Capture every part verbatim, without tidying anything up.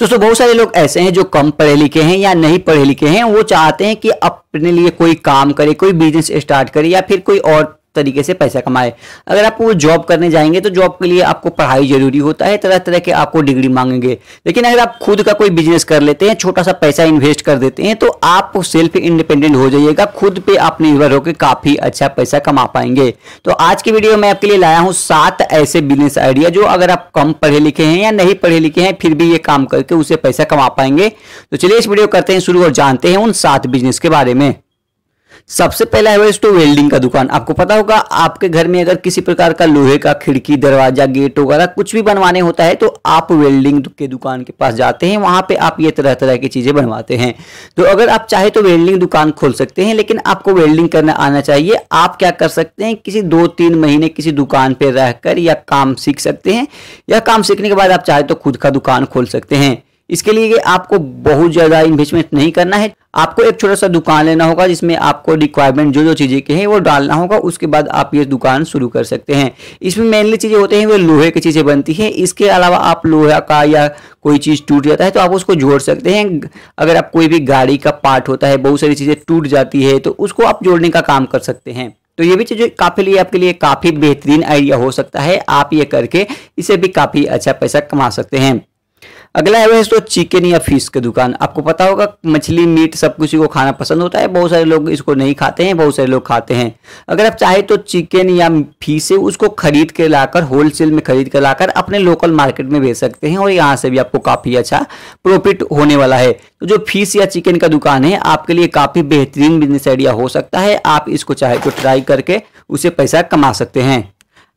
दोस्तों बहुत सारे लोग ऐसे हैं जो कम पढ़े लिखे हैं या नहीं पढ़े लिखे हैं, वो चाहते हैं कि अपने लिए कोई काम करे, कोई बिजनेस स्टार्ट करे या फिर कोई और तरीके से पैसा कमाए। अगर आप वो जॉब करने जाएंगे तो जॉब के लिए आपको पढ़ाई जरूरी होता है, तरह तरह के आपको डिग्री मांगेंगे। लेकिन अगर आप खुद का कोई बिजनेस कर लेते हैं, छोटा सा पैसा इन्वेस्ट कर देते हैं, तो आप सेल्फ इंडिपेंडेंट हो जाइएगा, खुद पे आप निर्भर होकर काफी अच्छा पैसा कमा पाएंगे। तो आज की वीडियो में आपके लिए लाया हूँ सात ऐसे बिजनेस आइडिया जो अगर आप कम पढ़े लिखे हैं या नहीं पढ़े लिखे हैं फिर भी ये काम करके उसे पैसा कमा पाएंगे। तो चलिए इस वीडियो करते हैं शुरू और जानते हैं उन सात बिजनेस के बारे में। सबसे पहला है दोस्तों वेल्डिंग का दुकान। आपको पता होगा आपके घर में अगर किसी प्रकार का लोहे का खिड़की दरवाजा गेट वगैरह कुछ भी बनवाने होता है तो आप वेल्डिंग के दुकान के पास जाते हैं, वहां पे आप ये तरह तरह की चीजें बनवाते हैं। तो अगर आप चाहे तो वेल्डिंग दुकान खोल सकते हैं, लेकिन आपको वेल्डिंग करना आना चाहिए। आप क्या कर सकते हैं, किसी दो तीन महीने किसी दुकान पर रहकर या काम सीख सकते हैं, या काम सीखने के बाद आप चाहे तो खुद का दुकान खोल सकते हैं। इसके लिए आपको बहुत ज़्यादा इन्वेस्टमेंट नहीं करना है, आपको एक छोटा सा दुकान लेना होगा जिसमें आपको रिक्वायरमेंट जो जो चीज़ें की हैं वो डालना होगा, उसके बाद आप ये दुकान शुरू कर सकते हैं। इसमें मेनली चीज़ें होते हैं वो लोहे की चीज़ें बनती हैं। इसके अलावा आप लोहा का या कोई चीज़ टूट जाता है तो आप उसको जोड़ सकते हैं। अगर आप कोई भी गाड़ी का पार्ट होता है, बहुत सारी चीज़ें टूट जाती है तो उसको आप जोड़ने का काम कर सकते हैं। तो ये भी चीज़ काफ़ी लिए आपके लिए काफ़ी बेहतरीन आइडिया हो सकता है, आप ये करके इसे भी काफ़ी अच्छा पैसा कमा सकते हैं। अगला है दोस्तों चिकन या फिश की दुकान। आपको पता होगा मछली मीट सब किसी को खाना पसंद होता है, बहुत सारे लोग इसको नहीं खाते हैं, बहुत सारे लोग खाते हैं। अगर आप चाहे तो चिकन या फिश है उसको खरीद के लाकर होलसेल में खरीद कर लाकर अपने लोकल मार्केट में बेच सकते हैं और यहाँ से भी आपको काफ़ी अच्छा प्रॉफिट होने वाला है। तो जो फिश या चिकन का दुकान है आपके लिए काफ़ी बेहतरीन बिजनेस आइडिया हो सकता है, आप इसको चाहे तो ट्राई करके उसे पैसा कमा सकते हैं।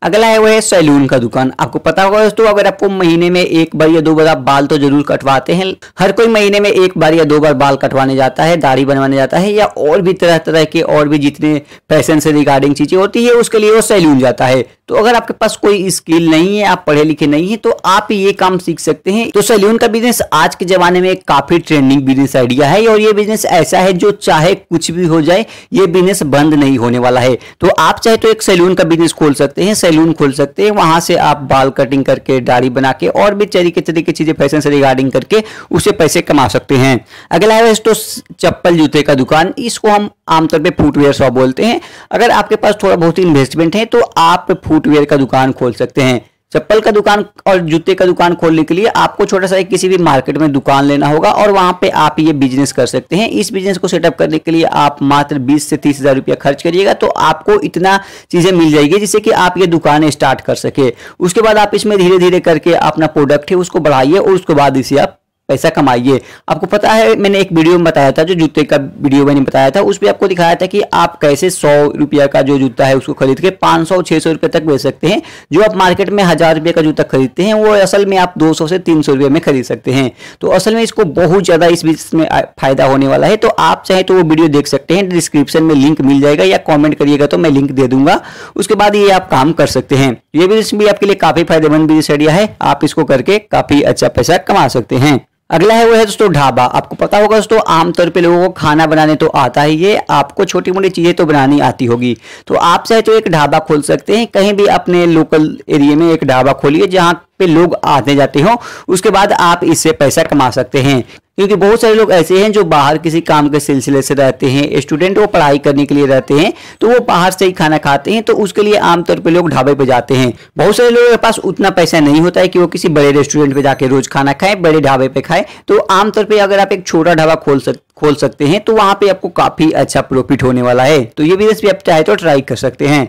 अगला है वो है सैलून का दुकान। आपको पता होगा दोस्तों अगर आपको महीने में एक बार या दो बार आप बाल तो जरूर कटवाते हैं, हर कोई महीने में एक बार या दो बार बाल कटवाने जाता है, दाढ़ी बनवाने जाता है या और भी तरह तरह के और भी जितने फैशन से रिगार्डिंग चीजें होती है उसके लिए वो सैलून जाता है। तो अगर आपके पास कोई स्किल नहीं है, आप पढ़े लिखे नहीं है, तो आप ये काम सीख सकते हैं। तो सैलून का बिजनेस आज के जमाने में काफी ट्रेंडिंग बिजनेस आइडिया है और ये बिजनेस ऐसा है जो चाहे कुछ भी हो जाए ये बिजनेस बंद नहीं होने वाला है। तो आप चाहे तो एक सैलून का बिजनेस खोल सकते हैं, सैलून खोल सकते हैं, वहां से आप बाल कटिंग करके दाढ़ी बना के और भी तरीके तरीके चीजें फैशन से रिगार्डिंग करके उसे पैसे कमा सकते हैं। अगला है दोस्तों चप्पल जूते का दुकान। इसको हम आमतौर पे फुटवेयर शॉप बोलते हैं। अगर आपके पास थोड़ा बहुत इन्वेस्टमेंट है तो आप फुटवेयर का दुकान खोल सकते हैं। चप्पल का दुकान और जूते का दुकान खोलने के लिए आपको छोटा सा किसी भी मार्केट में दुकान लेना होगा और वहां पे आप ये बिजनेस कर सकते हैं। इस बिजनेस को सेटअप करने के लिए आप मात्र बीस से तीस हज़ार रुपया खर्च करिएगा तो आपको इतना चीजें मिल जाएगी जिससे कि आप ये दुकान स्टार्ट कर सके। उसके बाद आप इसमें धीरे धीरे करके अपना प्रोडक्ट है उसको बढ़ाइए और उसके बाद इसे आप पैसा कमाइए। आपको पता है मैंने एक वीडियो में बताया था, जो जूते का वीडियो मैंने बताया था उसमें आपको दिखाया था कि आप कैसे सौ रुपया का जो जूता है उसको खरीद के पाँच सौ छः सौ रुपये तक बेच सकते हैं। जो आप मार्केट में हज़ार रुपये का जूता खरीदते हैं वो असल में आप दो सौ से तीन सौ रुपये में खरीद सकते हैं। तो असल में इसको बहुत ज़्यादा इस बीच में फायदा होने वाला है। तो आप चाहे तो वो वीडियो देख सकते हैं, डिस्क्रिप्शन में लिंक मिल जाएगा या कॉमेंट करिएगा तो मैं लिंक दे दूंगा, उसके बाद ये आप काम कर सकते हैं। ये बिजनेस भी आपके लिए काफ़ी फायदेमंद बिजनेस आइडिया है, आप इसको करके काफ़ी अच्छा पैसा कमा सकते हैं। अगला है वो है दोस्तों ढाबा। आपको पता होगा दोस्तों आमतौर पे लोगों को खाना बनाने तो आता ही है, आपको छोटी मोटी चीज़ें तो बनानी आती होगी। तो आप चाहे तो एक ढाबा खोल सकते हैं, कहीं भी अपने लोकल एरिया में एक ढाबा खोलिए जहाँ पे लोग आते जाते हों, उसके बाद आप इससे पैसा कमा सकते हैं। क्योंकि बहुत सारे लोग ऐसे हैं जो बाहर किसी काम के सिलसिले से रहते हैं, स्टूडेंट वो पढ़ाई करने के लिए रहते हैं तो वो बाहर से ही खाना खाते हैं, तो उसके लिए आमतौर पे लोग ढाबे पे जाते हैं। बहुत सारे लोगों के पास उतना पैसा नहीं होता है कि वो किसी बड़े रेस्टोरेंट पे जाके रोज खाना खाएं, बड़े ढाबे पे खाएं। तो आमतौर पर अगर आप एक छोटा ढाबा खोल सक खोल सकते हैं तो वहाँ पर आपको काफ़ी अच्छा प्रॉफिट होने वाला है। तो ये बिजनेस भी आप चाहे तो ट्राई कर सकते हैं।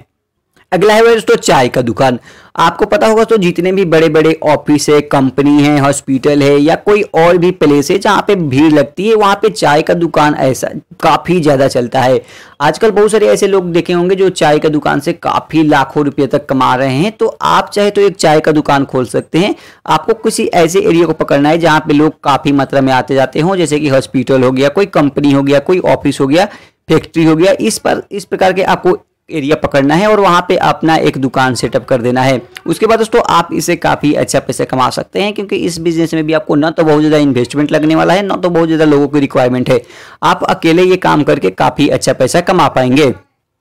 अगला है दोस्तों चाय का दुकान। आपको पता होगा तो जितने भी बड़े बड़े ऑफिस है, कंपनी है, हॉस्पिटल है या कोई और भी प्लेस है जहाँ पे भीड़ लगती है वहाँ पे चाय का दुकान ऐसा काफ़ी ज़्यादा चलता है। आजकल बहुत सारे ऐसे लोग देखे होंगे जो चाय का दुकान से काफ़ी लाखों रुपये तक कमा रहे हैं। तो आप चाहे तो एक चाय का दुकान खोल सकते हैं। आपको किसी ऐसे एरिया को पकड़ना है जहाँ पर लोग काफ़ी मात्रा में आते जाते हों, जैसे कि हॉस्पिटल हो गया, कोई कंपनी हो गया, कोई ऑफिस हो गया, फैक्ट्री हो गया, इस पर इस प्रकार के आपको एरिया पकड़ना है और वहाँ पे अपना एक दुकान सेटअप कर देना है। उसके बाद दोस्तों आप इसे काफ़ी अच्छा पैसा कमा सकते हैं, क्योंकि इस बिजनेस में भी आपको ना तो बहुत ज़्यादा इन्वेस्टमेंट लगने वाला है, ना तो बहुत ज़्यादा लोगों की रिक्वायरमेंट है। आप अकेले ये काम करके काफ़ी अच्छा पैसा कमा पाएंगे।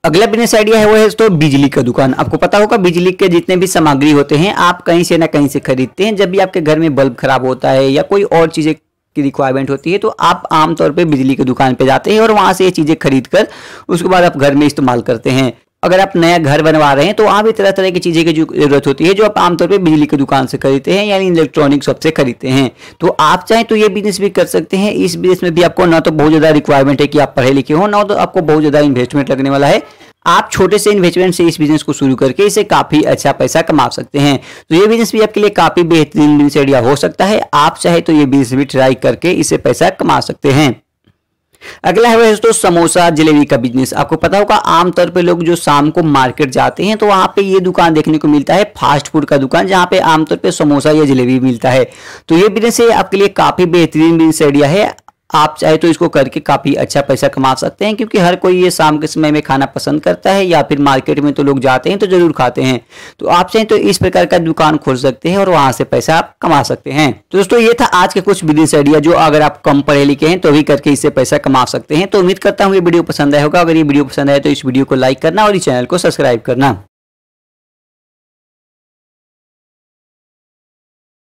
अगला बिजनेस आइडिया है वो है दोस्तों बिजली का दुकान। आपको पता होगा बिजली के जितने भी सामग्री होते हैं आप कहीं से ना कहीं से खरीदते हैं। जब भी आपके घर में बल्ब खराब होता है या कोई और चीजें की रिक्वायरमेंट होती है तो आप आमतौर पे बिजली की दुकान पे जाते हैं और वहां से ये चीजें खरीद कर उसके बाद आप घर में इस्तेमाल करते हैं। अगर आप नया घर बनवा रहे हैं तो आप भी तरह तरह की चीज़ें की जरूरत होती है जो आप आमतौर पे बिजली की दुकान से खरीदते हैं यानी इलेक्ट्रॉनिक शॉप से खरीदते हैं। तो आप चाहें तो ये बिजनेस भी कर सकते हैं। इस बिजनेस में भी आपको ना तो बहुत ज़्यादा रिक्वायरमेंट है कि आप पढ़े लिखे हो, ना तो आपको बहुत ज़्यादा इन्वेस्टमेंट लगने वाला है। आप छोटे से इन्वेस्टमेंट से इस बिजनेस को शुरू करके इसे काफ़ी अच्छा पैसा कमा सकते हैं। तो ये बिजनेस भी आपके लिए काफ़ी बेहतरीन बिजनेस आइडिया हो सकता है। आप चाहे तो ये बिजनेस भी ट्राई करके इसे पैसा कमा सकते हैं। अगला है दोस्तों समोसा जलेबी का बिजनेस। आपको पता होगा आमतौर पे लोग जो शाम को मार्केट जाते हैं तो वहाँ पे ये दुकान देखने को मिलता है, फास्ट फूड का दुकान, जहाँ पे आमतौर पे समोसा या जलेबी मिलता है। तो ये बिजनेस है आपके लिए काफी बेहतरीन बिजनेस आइडिया है। आप चाहे तो इसको करके काफी अच्छा पैसा कमा सकते हैं क्योंकि हर कोई ये शाम के समय में खाना पसंद करता है या फिर मार्केट में तो लोग जाते हैं तो जरूर खाते हैं। तो आप चाहे तो इस प्रकार का दुकान खोल सकते हैं और वहां से पैसा आप कमा सकते हैं। तो दोस्तों ये था आज के कुछ बिजनेस आइडिया जो अगर आप कम पढ़े लिखे हैं तो भी करके इससे पैसा कमा सकते हैं। तो उम्मीद करता हूँ ये वीडियो पसंद आया होगा। अगर ये वीडियो पसंद आया तो इस वीडियो को लाइक करना और इस चैनल को सब्सक्राइब करना।